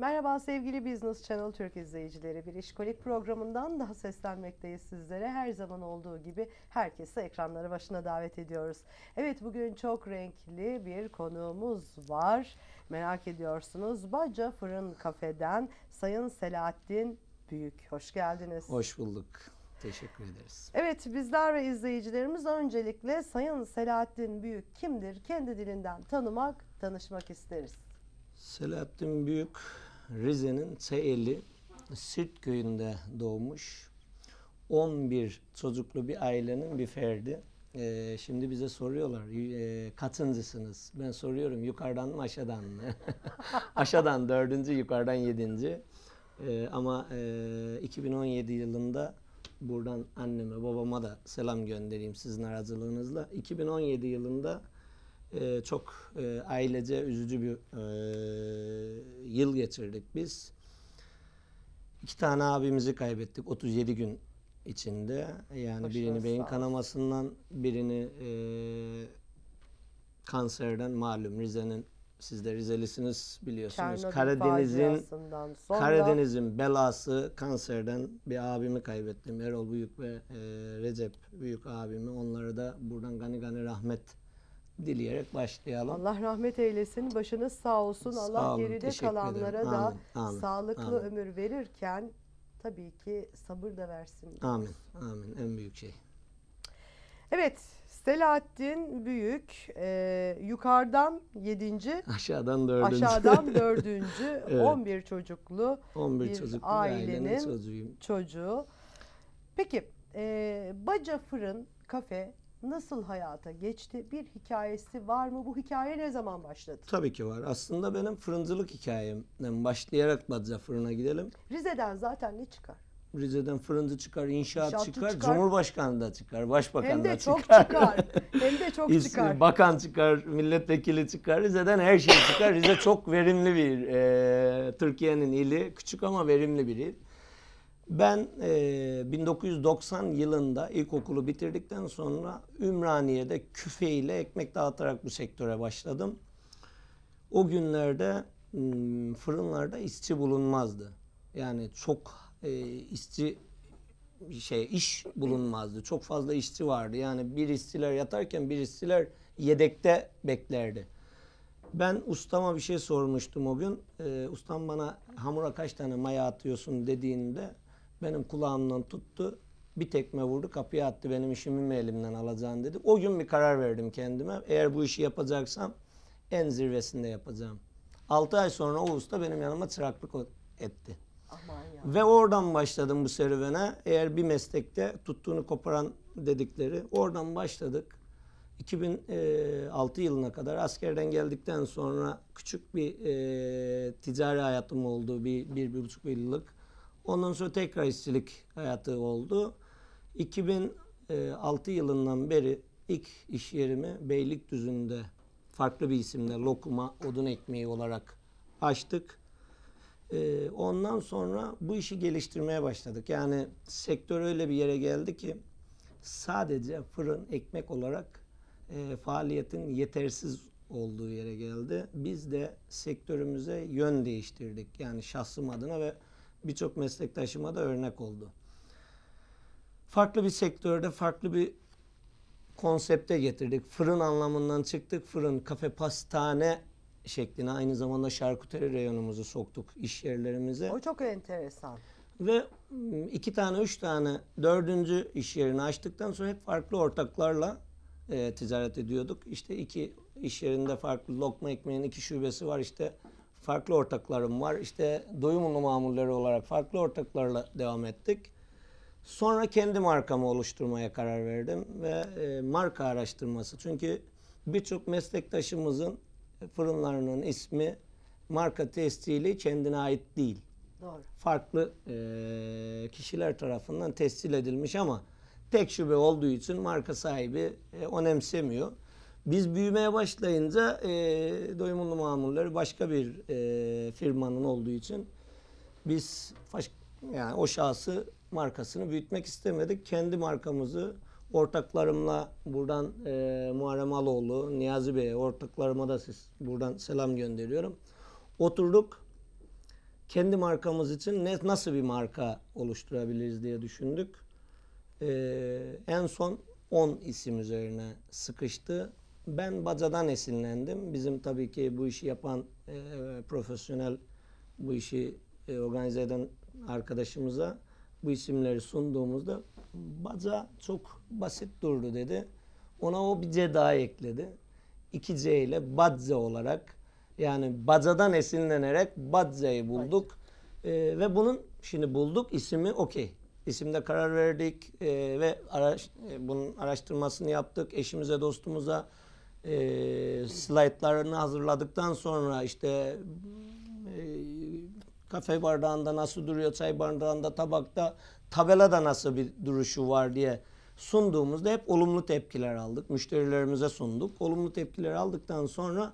Merhaba sevgili Business Channel Türk izleyicileri. Bir işkolik programından daha seslenmekteyiz sizlere. Her zaman olduğu gibi herkesi ekranları başına davet ediyoruz. Evet, bugün çok renkli bir konuğumuz var. Merak ediyorsunuz. Badze Fırın Kafe'den Sayın Selahattin Büyük. Hoş geldiniz. Hoş bulduk. Teşekkür ederiz. Evet, bizler ve izleyicilerimiz öncelikle Sayın Selahattin Büyük kimdir? Kendi dilinden tanımak, tanışmak isteriz. Selahattin Büyük, Rize'nin Çayeli Sirt köyünde doğmuş. 11 çocuklu bir ailenin bir ferdi. Şimdi bize soruyorlar, katıncısınız? Ben soruyorum, yukarıdan mı aşağıdan mı? Aşağıdan 4. yukarıdan 7. Ama 2017 yılında buradan anneme babama da selam göndereyim sizin aracılığınızla. 2017 yılında çok ailece üzücü bir yıl geçirdik biz. 2 tane abimizi kaybettik 37 gün içinde. Yani başınız birini beyin kanamasından, birini kanserden. Malum Rize'nin, siz de Rizelisiniz biliyorsunuz. Karadeniz'in belası kanserden bir abimi kaybettim. Erol Büyük ve Recep Büyük abimi. Onlara da buradan gani gani rahmet dileyerek başlayalım. Allah rahmet eylesin. Başınız sağ olsun. Allah geride kalanlara da sağlıklı ömür verirken tabii ki sabır da versin. Amin. Amin. En büyük şey. Evet. Selahattin Büyük, yukarıdan 7. aşağıdan 4. aşağıdan 4. Evet. 11 çocuklu 11 bir çocuklu ailenin çocuğu. Peki Badze Fırın Kafe nasıl hayata geçti? Bir hikayesi var mı? Bu hikaye ne zaman başladı? Tabii ki var. Aslında benim fırıncılık hikayemden başlayarak Badze Fırın'a gidelim. Rize'den zaten ne çıkar? Rize'den fırıncı çıkar, inşaatçı çıkar, Cumhurbaşkanı da çıkar, Başbakan da çıkar. Hem de çok çıkar. Bakan çıkar, milletvekili çıkar, Rize'den her şey çıkar. Rize çok verimli bir, Türkiye'nin ili, küçük ama verimli bir il. Ben 1990 yılında ilkokulu bitirdikten sonra Ümraniye'de küfeyle ekmek dağıtarak bu sektöre başladım. O günlerde fırınlarda işçi bulunmazdı. Yani çok... iş bulunmazdı. Çok fazla işçi vardı. Yani bir işçiler yatarken bir işçiler yedekte beklerdi. Ben ustama bir şey sormuştum o gün. Ustam bana hamura kaç tane maya atıyorsun dediğinde benim kulağımdan tuttu. Bir tekme vurdu, kapıya attı. Benim işimi mi elimden alacaksın dedi. O gün bir karar verdim kendime. Eğer bu işi yapacaksam en zirvesinde yapacağım. 6 ay sonra o usta benim yanıma çıraklık etti. Ve oradan başladım bu serüvene. Eğer bir meslekte tuttuğunu koparan dedikleri, oradan başladık. 2006 yılına kadar askerden geldikten sonra küçük bir ticari hayatım oldu. Bir buçuk yıllık. Ondan sonra tekrar işçilik hayatı oldu. 2006 yılından beri ilk iş yerimi Beylikdüzü'nde farklı bir isimle lokuma odun ekmeği olarak açtık. Ondan sonra bu işi geliştirmeye başladık. Yani sektör öyle bir yere geldi ki sadece fırın ekmek olarak faaliyetin yetersiz olduğu yere geldi. Biz de sektörümüze yön değiştirdik. Yani şahsım adına ve birçok meslektaşıma da örnek oldu. Farklı bir sektörde farklı bir konsepte getirdik. Fırın anlamından çıktık. Fırın, kafe, pastane şekline aynı zamanda şarküteri reyonumuzu soktuk iş yerlerimize. O çok enteresan. Ve 2 tane, 3 tane, 4. iş yerini açtıktan sonra hep farklı ortaklarla ticaret ediyorduk. İşte 2 iş yerinde farklı lokma ekmeğin 2 şubesi var. İşte farklı ortaklarım var. İşte doyumlu mamulleri olarak farklı ortaklarla devam ettik. Sonra kendi markamı oluşturmaya karar verdim ve marka araştırması. Çünkü birçok meslektaşımızın fırınlarının ismi marka tescili kendine ait değil. Doğru. Farklı kişiler tarafından tescil edilmiş ama tek şube olduğu için marka sahibi önemsemiyor. Biz büyümeye başlayınca doyumlu mamulleri başka bir firmanın olduğu için biz yani o şahsı markasını büyütmek istemedik. Kendi markamızı ortaklarımla buradan Muharrem Aloğlu, Niyazi Bey'e, ortaklarıma da buradan selam gönderiyorum. Oturduk kendi markamız için nasıl bir marka oluşturabiliriz diye düşündük. En son 10 isim üzerine sıkıştı. Ben Badze'den esinlendim. Bizim tabii ki bu işi yapan profesyonel, bu işi organize eden arkadaşımıza bu isimleri sunduğumuzda Badze çok basit durdu dedi. Ona o bir C daha ekledi. 2C ile Badze olarak, yani Badze'den esinlenerek Badze'yi bulduk. Ve bunun şimdi bulduk ismi, okey. İsimde karar verdik ve bunun araştırmasını yaptık. Eşimize, dostumuza slaytlarını hazırladıktan sonra işte kafe bardağında nasıl duruyor, çay bardağında, tabakta, tabelada nasıl bir duruşu var diye sunduğumuzda hep olumlu tepkiler aldık. Müşterilerimize sunduk. Olumlu tepkiler aldıktan sonra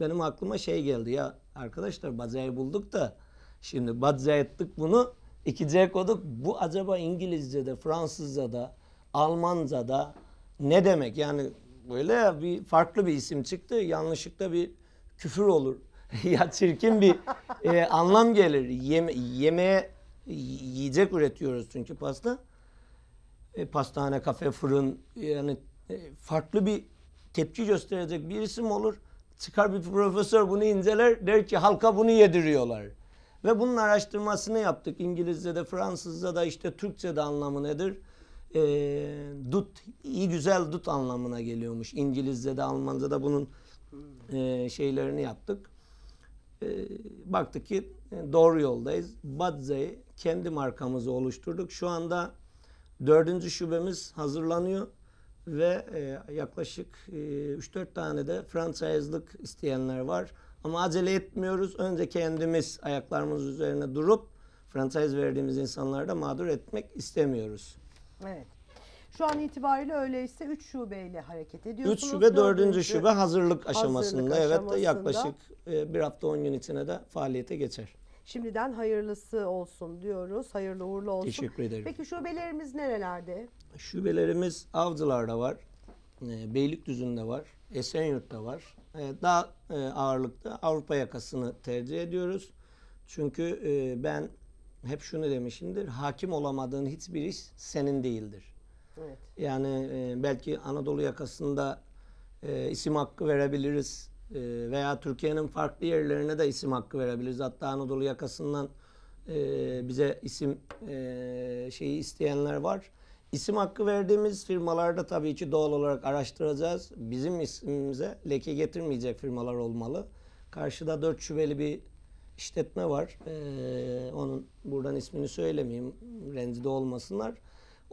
benim aklıma şey geldi. Ya arkadaşlar, Badze'yi bulduk da şimdi Badze ettik bunu. 2C koduk. Bu acaba İngilizce'de, Fransızca'da, Almanca'da ne demek? Yani böyle bir farklı bir isim çıktı. Yanlışlıkla bir küfür olur. Ya çirkin bir anlam gelir. Yemeğe, yiyecek üretiyoruz çünkü pasta. Pastane, kafe, fırın, yani farklı bir tepki gösterecek bir isim olur. Çıkar bir profesör bunu inceler, der ki halka bunu yediriyorlar. Ve bunun araştırmasını yaptık. İngilizce'de, Fransızca'da, işte Türkçe'de anlamı nedir? Dut, iyi güzel dut anlamına geliyormuş. İngilizce'de, Almanca'da bunun şeylerini yaptık. Baktık ki doğru yoldayız. Badze'yi kendi markamızı oluşturduk. Şu anda 4. şubemiz hazırlanıyor. Ve yaklaşık 3-4 tane de franchise'lık isteyenler var. Ama acele etmiyoruz. Önce kendimiz ayaklarımız üzerine durup franchise verdiğimiz insanları da mağdur etmek istemiyoruz. Evet. Şu an itibariyle öyleyse 3 şubeyle hareket ediyorsunuz. 3 şube, 4. şube hazırlık aşamasında. Evet, de yaklaşık bir hafta 10 gün içine de faaliyete geçer. Şimdiden hayırlısı olsun diyoruz. Hayırlı uğurlu olsun. Teşekkür ederim. Peki şubelerimiz nerelerde? Şubelerimiz Avcılar'da var. Beylikdüzü'nde var. Esenyurt'ta var. Daha ağırlıkta Avrupa yakasını tercih ediyoruz. Çünkü ben hep şunu demişimdir. Hakim olamadığın hiçbir iş senin değildir. Evet. Yani belki Anadolu yakasında isim hakkı verebiliriz. Veya Türkiye'nin farklı yerlerine de isim hakkı verebiliriz. Hatta Anadolu yakasından bize isim şeyi isteyenler var. İsim hakkı verdiğimiz firmalarda tabii ki doğal olarak araştıracağız. Bizim ismimize leke getirmeyecek firmalar olmalı. Karşıda 4 şubeli bir işletme var. Onun buradan ismini söylemeyeyim, rencide olmasınlar.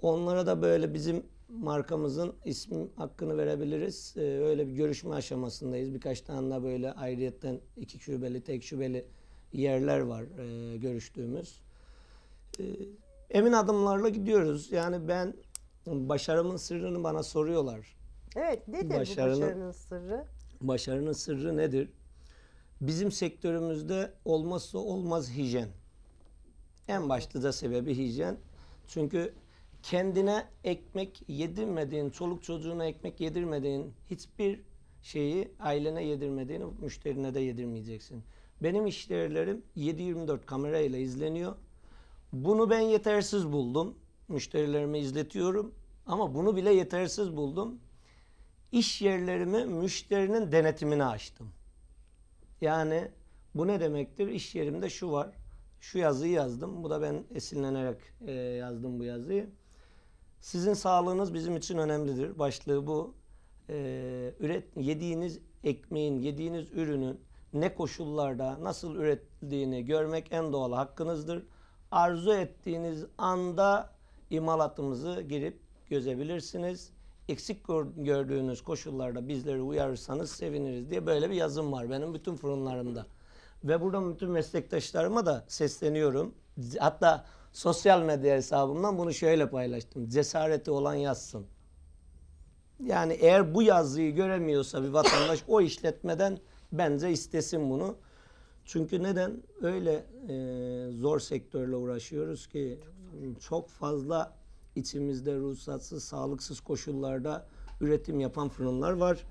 Onlara da böyle bizim markamızın isim hakkını verebiliriz. Öyle bir görüşme aşamasındayız. Birkaç tane de böyle ayrıyetten 2 şubeli, tek şubeli yerler var görüştüğümüz. Emin adımlarla gidiyoruz. Yani ben başarımın sırrını bana soruyorlar. Evet, nedir başarının sırrı? Başarının sırrı nedir? Bizim sektörümüzde olmazsa olmaz hijyen. En başlıca sebebi hijyen. Çünkü kendine ekmek yedirmediğin, çoluk çocuğuna ekmek yedirmediğin hiçbir şeyi ailene yedirmediğini müşterine de yedirmeyeceksin. Benim işyerlerim 7/24 kamerayla izleniyor. Bunu ben yetersiz buldum. Müşterilerimi izletiyorum ama bunu bile yetersiz buldum. İş yerlerimi müşterinin denetimine açtım. Yani bu ne demektir? İş yerimde şu var. Şu yazıyı yazdım. Bu da ben esinlenerek yazdım bu yazıyı. Sizin sağlığınız bizim için önemlidir. Başlığı bu. Yediğiniz ekmeğin, yediğiniz ürünün ne koşullarda, nasıl üretildiğini görmek en doğal hakkınızdır. Arzu ettiğiniz anda imalatımızı girip gözebilirsiniz. Eksik gördüğünüz koşullarda bizleri uyarırsanız seviniriz diye böyle bir yazım var benim bütün fırınlarımda. Ve buradan bütün meslektaşlarıma da sesleniyorum. Hatta sosyal medya hesabımdan bunu şöyle paylaştım. Cesareti olan yazsın. Yani eğer bu yazıyı göremiyorsa bir vatandaş o işletmeden bence istesin bunu. Çünkü neden? Öyle zor sektörle uğraşıyoruz ki çok fazla içimizde ruhsatsız, sağlıksız koşullarda üretim yapan fırınlar var.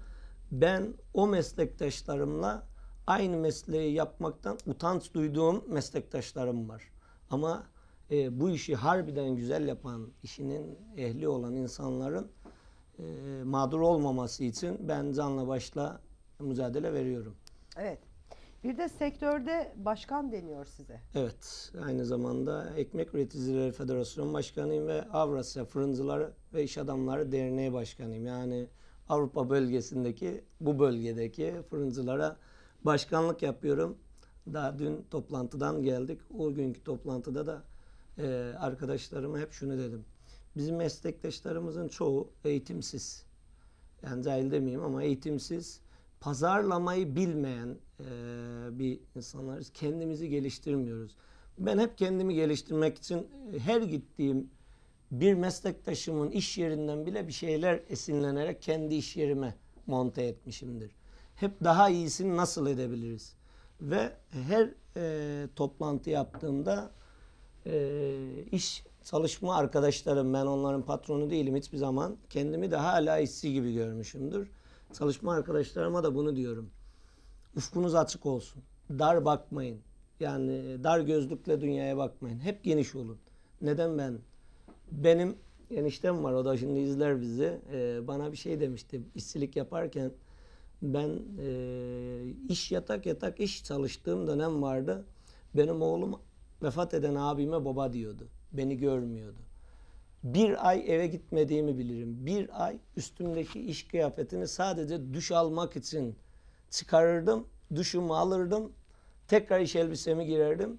Ben o meslektaşlarımla aynı mesleği yapmaktan utanç duyduğum meslektaşlarım var. Ama bu işi harbiden güzel yapan, işinin ehli olan insanların mağdur olmaması için ben canla başla mücadele veriyorum. Evet. Bir de sektörde başkan deniyor size. Evet. Aynı zamanda Ekmek Üreticileri Federasyonu Başkanıyım ve Avrasya Fırıncıları ve İş Adamları Derneği Başkanıyım. Yani Avrupa bölgesindeki, bu bölgedeki fırıncılara başkanlık yapıyorum. Daha dün toplantıdan geldik. O günkü toplantıda da arkadaşlarıma hep şunu dedim. Bizim meslektaşlarımızın çoğu eğitimsiz. Yani cahil demeyeyim ama eğitimsiz, pazarlamayı bilmeyen bir insanlarız. Kendimizi geliştirmiyoruz. Ben hep kendimi geliştirmek için her gittiğim bir meslektaşımın iş yerinden bile bir şeyler esinlenerek kendi iş yerime monte etmişimdir. Hep daha iyisini nasıl edebiliriz? Ve her toplantı yaptığımda iş çalışma arkadaşlarım, ben onların patronu değilim hiçbir zaman. Kendimi daha hala işçi gibi görmüşümdür. Çalışma arkadaşlarıma da bunu diyorum. Ufkunuz açık olsun. Dar bakmayın. Yani dar gözlükle dünyaya bakmayın. Hep geniş olun. Neden ben? Benim eniştem var. O da şimdi izler bizi. Bana bir şey demişti işçilik yaparken. Ben iş yatak yatak iş çalıştığım dönem vardı. Benim oğlum vefat eden abime baba diyordu. Beni görmüyordu. Bir ay eve gitmediğimi bilirim. Bir ay üstümdeki iş kıyafetini sadece duş almak için çıkarırdım. Duşumu alırdım. Tekrar iş elbisemi girerdim.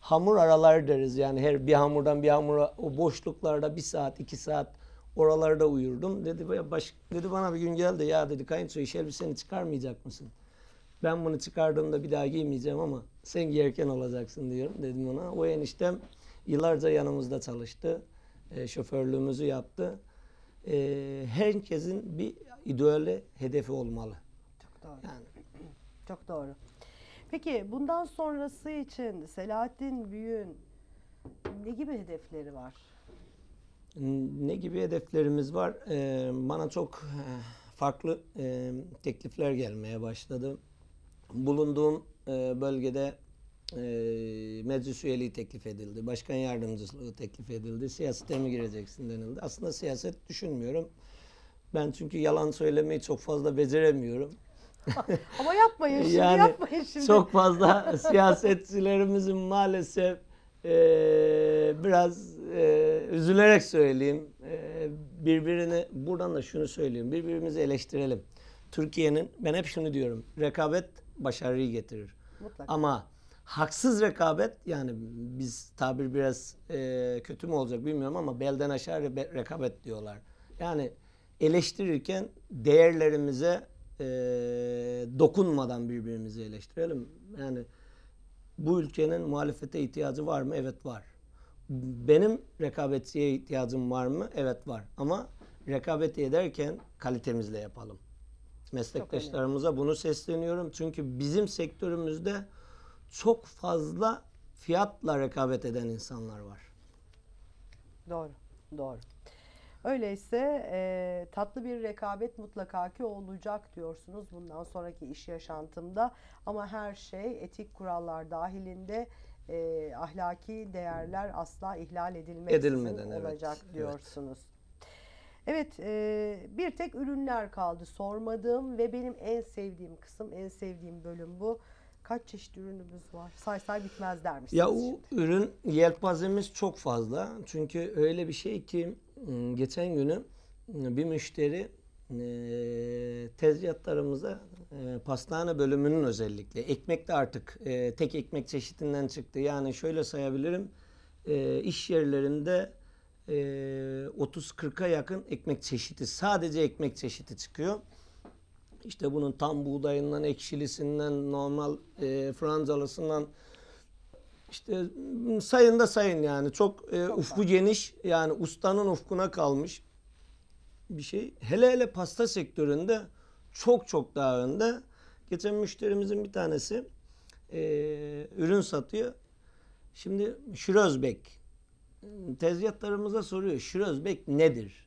Hamur aralar deriz. Yani her bir hamurdan bir hamura o boşluklarda 1 saat 2 saat oralarda uyurdum. Dedi bana bir gün geldi. Ya dedi kayınço iş elbiseni çıkarmayacak mısın? Ben bunu çıkardığımda bir daha giymeyeceğim ama sen giyerken olacaksın diyorum dedim ona. O eniştem yıllarca yanımızda çalıştı. Şoförlüğümüzü yaptı. Herkesin bir ideali, hedefi olmalı. Çok doğru. Yani. Çok doğru. Peki bundan sonrası için Selahattin Büyük'ün ne gibi hedefleri var? Ne gibi hedeflerimiz var? Bana çok farklı teklifler gelmeye başladı. Bulunduğum bölgede meclis üyeliği teklif edildi. Başkan yardımcılığı teklif edildi. Siyasete mi gireceksin denildi. Aslında siyaset düşünmüyorum. Ben çünkü yalan söylemeyi çok fazla beceremiyorum. Ama yapmayın şimdi, yani yapmayın şimdi. Çok fazla siyasetçilerimizin maalesef biraz üzülerek söyleyeyim. Buradan da şunu söyleyeyim. Birbirimizi eleştirelim. Türkiye'nin, ben hep şunu diyorum. Rekabet başarıyı getirir. Mutlaka. Ama haksız rekabet, yani biz tabir biraz kötü mü olacak bilmiyorum ama belden aşağı rekabet diyorlar. Yani eleştirirken değerlerimize dokunmadan birbirimizi eleştirelim. Yani bu ülkenin muhalefete ihtiyacı var mı? Evet var. Benim rekabetçiye ihtiyacım var mı? Evet var. Ama rekabeti ederken kalitemizle yapalım. Meslektaşlarımıza bunu sesleniyorum. Çünkü bizim sektörümüzde çok fazla fiyatla rekabet eden insanlar var. Doğru, doğru. Öyleyse tatlı bir rekabet mutlaka ki olacak diyorsunuz bundan sonraki iş yaşantımda. Ama her şey etik kurallar dahilinde, ahlaki değerler asla ihlal edilmeden olacak diyorsunuz. Evet. Evet, bir tek ürünler kaldı sormadığım ve benim en sevdiğim kısım, en sevdiğim bölüm bu. Kaç çeşit ürünümüz var? Say say bitmez dermişsiniz. Ya o şimdi ürün yelpazemiz çok fazla. Çünkü öyle bir şey ki geçen günü bir müşteri tezgahlarımıza pastane bölümünün özellikle ekmek de artık tek ekmek çeşitinden çıktı. Yani şöyle sayabilirim. İş yerlerinde 30-40'a yakın ekmek çeşidi, sadece ekmek çeşidi çıkıyor. İşte bunun tam buğdayından, ekşilisinden, normal francalısından, işte sayın da sayın yani. Çok ufku geniş, yani ustanın ufkuna kalmış bir şey. Hele hele pasta sektöründe çok çok daha önde. Geçen müşterimizin bir tanesi ürün satıyor. Şimdi Şürözbek. Tezgahlarımıza soruyor, Şürözbek nedir?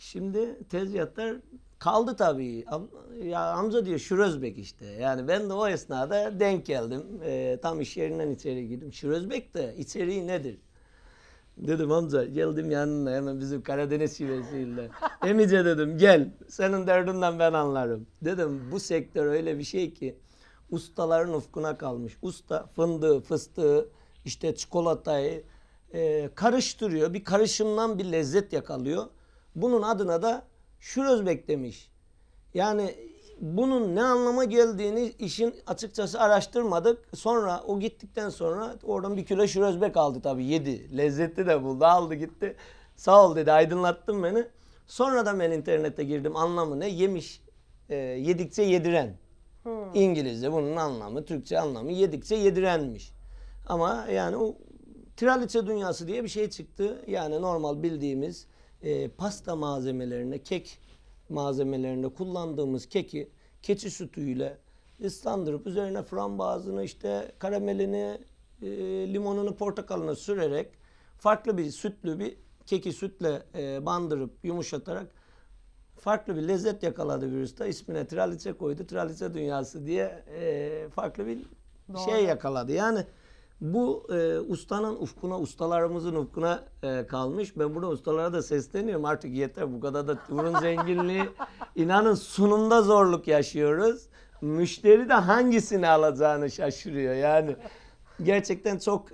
Şimdi tezgahlar kaldı tabii. Ya Hamza diyor Şürözbek işte. Yani ben de o esnada denk geldim. Tam iş yerinden içeri girdim. Şürözbek de içeriği nedir? Dedim Hamza geldim yanına hemen bizim Karadeniz şivesiyle. Emice dedim gel senin derdinden ben anlarım. Dedim bu sektör öyle bir şey ki ustaların ufkuna kalmış. Usta fındığı, fıstığı, işte çikolatayı karıştırıyor. Bir karışımdan bir lezzet yakalıyor. Bunun adına da Şürözbek demiş. Yani bunun ne anlama geldiğini işin açıkçası araştırmadık. Sonra o gittikten sonra oradan bir kilo Şürözbek aldı tabii yedi. Lezzetli de buldu aldı gitti. Sağ ol dedi aydınlattın beni. Sonra da ben internete girdim anlamı ne? Yemiş yedikçe yediren. Hmm. İngilizce bunun anlamı Türkçe anlamı yedikçe yedirenmiş. Ama yani o trileçe dünyası diye bir şey çıktı. Yani normal bildiğimiz pasta malzemelerine, kek malzemelerinde kullandığımız keki keçi sütüyle ıslandırıp üzerine frambuazını, işte karamelini, limonunu, portakalını sürerek farklı bir sütlü bir keki sütle bandırıp yumuşatarak farklı bir lezzet yakaladı bir usta. İsmine trileçe koydu. Trileçe dünyası diye farklı bir şey yakaladı. Yani bu ustanın ufkuna, ustalarımızın ufkuna kalmış. Ben burada ustalara da sesleniyorum. Artık yeter bu kadar da ürün zenginliği. İnanın sunumda zorluk yaşıyoruz. Müşteri de hangisini alacağını şaşırıyor. Yani gerçekten çok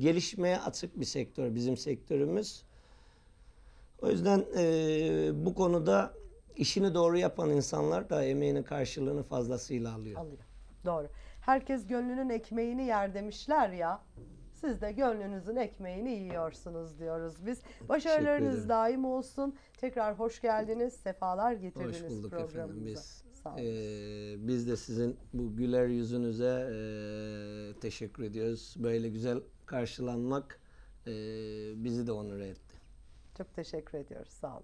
gelişmeye açık bir sektör bizim sektörümüz. O yüzden bu konuda işini doğru yapan insanlar da emeğinin karşılığını fazlasıyla alıyor. Alıyor. Doğru. Herkes gönlünün ekmeğini yer demişler ya. Siz de gönlünüzün ekmeğini yiyorsunuz diyoruz biz. Başarılarınız daim olsun. Tekrar hoş geldiniz. Sefalar getirdiniz programımıza. Hoş bulduk efendim biz. Sağ olun. Biz de sizin bu güler yüzünüze teşekkür ediyoruz. Böyle güzel karşılanmak bizi de onur etti. Çok teşekkür ediyoruz. Sağ olun.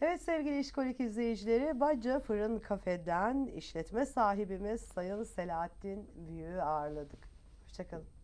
Evet sevgili İşkolik izleyicileri, Badze Fırın Kafe'den işletme sahibimiz Sayın Selahattin Büyük'ü ağırladık. Hoşçakalın.